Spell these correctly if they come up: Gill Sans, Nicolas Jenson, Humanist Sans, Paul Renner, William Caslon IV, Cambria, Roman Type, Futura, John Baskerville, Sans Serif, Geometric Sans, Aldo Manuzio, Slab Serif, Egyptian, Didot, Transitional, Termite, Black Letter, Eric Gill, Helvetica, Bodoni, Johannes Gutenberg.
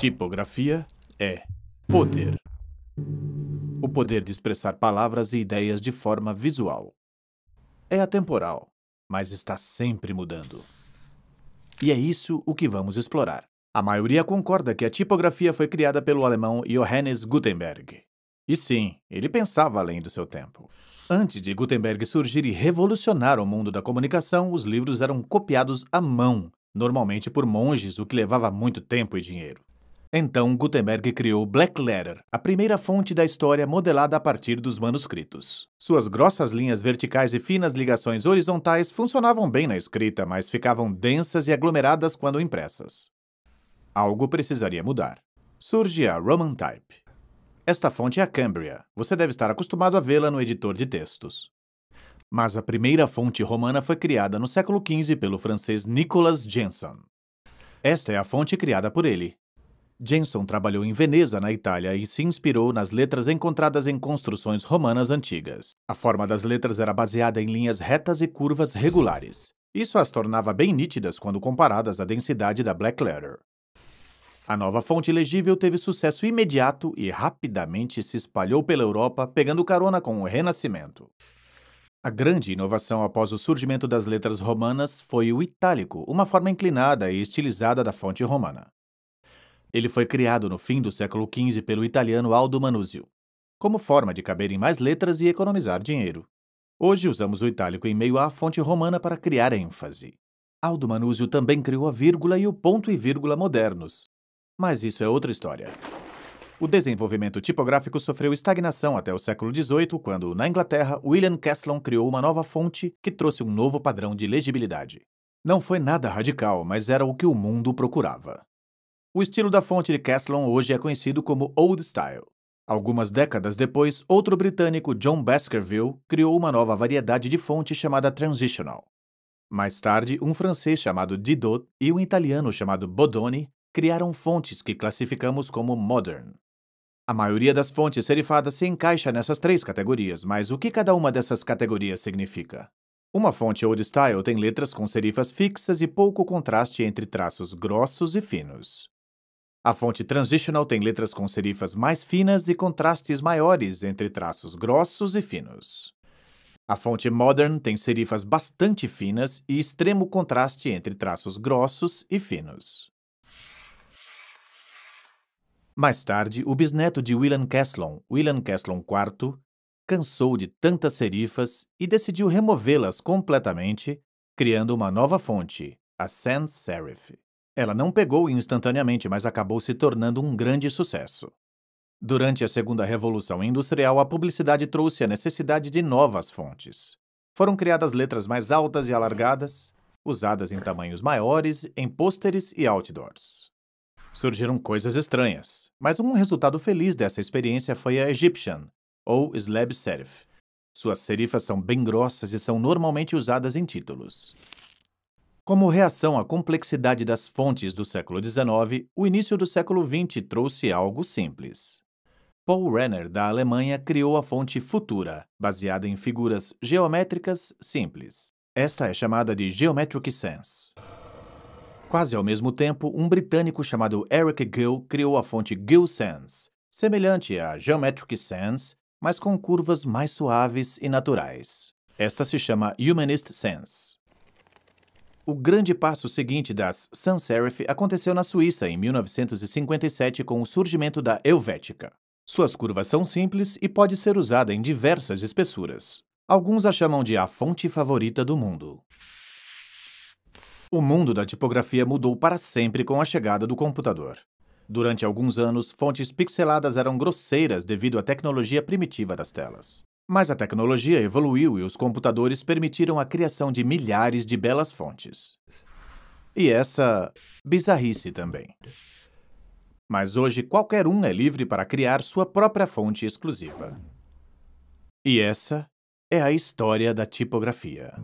Tipografia é poder. O poder de expressar palavras e ideias de forma visual. É atemporal, mas está sempre mudando. E é isso o que vamos explorar. A maioria concorda que a tipografia foi criada pelo alemão Johannes Gutenberg. E sim, ele pensava além do seu tempo. Antes de Gutenberg surgir e revolucionar o mundo da comunicação, os livros eram copiados à mão, normalmente por monges, o que levava muito tempo e dinheiro. Então, Gutenberg criou Black Letter, a primeira fonte da história modelada a partir dos manuscritos. Suas grossas linhas verticais e finas ligações horizontais funcionavam bem na escrita, mas ficavam densas e aglomeradas quando impressas. Algo precisaria mudar. Surge a Roman Type. Esta fonte é a Cambria. Você deve estar acostumado a vê-la no editor de textos. Mas a primeira fonte romana foi criada no século XV pelo francês Nicolas Jenson. Esta é a fonte criada por ele. Jenson trabalhou em Veneza, na Itália, e se inspirou nas letras encontradas em construções romanas antigas. A forma das letras era baseada em linhas retas e curvas regulares. Isso as tornava bem nítidas quando comparadas à densidade da Black Letter. A nova fonte legível teve sucesso imediato e rapidamente se espalhou pela Europa, pegando carona com o Renascimento. A grande inovação após o surgimento das letras romanas foi o itálico, uma forma inclinada e estilizada da fonte romana. Ele foi criado no fim do século XV pelo italiano Aldo Manuzio, como forma de caber em mais letras e economizar dinheiro. Hoje usamos o itálico em meio à fonte romana para criar ênfase. Aldo Manuzio também criou a vírgula e o ponto e vírgula modernos. Mas isso é outra história. O desenvolvimento tipográfico sofreu estagnação até o século XVIII, quando, na Inglaterra, William Caslon criou uma nova fonte que trouxe um novo padrão de legibilidade. Não foi nada radical, mas era o que o mundo procurava. O estilo da fonte de Caslon hoje é conhecido como Old Style. Algumas décadas depois, outro britânico, John Baskerville, criou uma nova variedade de fonte chamada Transitional. Mais tarde, um francês chamado Didot e um italiano chamado Bodoni criaram fontes que classificamos como modern. A maioria das fontes serifadas se encaixa nessas três categorias, mas o que cada uma dessas categorias significa? Uma fonte old style tem letras com serifas fixas e pouco contraste entre traços grossos e finos. A fonte transitional tem letras com serifas mais finas e contrastes maiores entre traços grossos e finos. A fonte modern tem serifas bastante finas e extremo contraste entre traços grossos e finos. Mais tarde, o bisneto de William Caslon IV, cansou de tantas serifas e decidiu removê-las completamente, criando uma nova fonte, a Sans Serif. Ela não pegou instantaneamente, mas acabou se tornando um grande sucesso. Durante a Segunda Revolução Industrial, a publicidade trouxe a necessidade de novas fontes. Foram criadas letras mais altas e alargadas, usadas em tamanhos maiores, em pôsteres e outdoors. Surgiram coisas estranhas, mas um resultado feliz dessa experiência foi a Egyptian, ou Slab Serif. Suas serifas são bem grossas e são normalmente usadas em títulos. Como reação à complexidade das fontes do século XIX, o início do século XX trouxe algo simples. Paul Renner, da Alemanha, criou a fonte Futura, baseada em figuras geométricas simples. Esta é chamada de Geometric Sans. Quase ao mesmo tempo, um britânico chamado Eric Gill criou a fonte Gill Sans, semelhante à Geometric Sans, mas com curvas mais suaves e naturais. Esta se chama Humanist Sans. O grande passo seguinte das Sans Serif aconteceu na Suíça em 1957 com o surgimento da Helvetica. Suas curvas são simples e pode ser usada em diversas espessuras. Alguns a chamam de a fonte favorita do mundo. O mundo da tipografia mudou para sempre com a chegada do computador. Durante alguns anos, fontes pixeladas eram grosseiras devido à tecnologia primitiva das telas. Mas a tecnologia evoluiu e os computadores permitiram a criação de milhares de belas fontes. E essa bizarrice também. Mas hoje, qualquer um é livre para criar sua própria fonte exclusiva. E essa é a história da tipografia.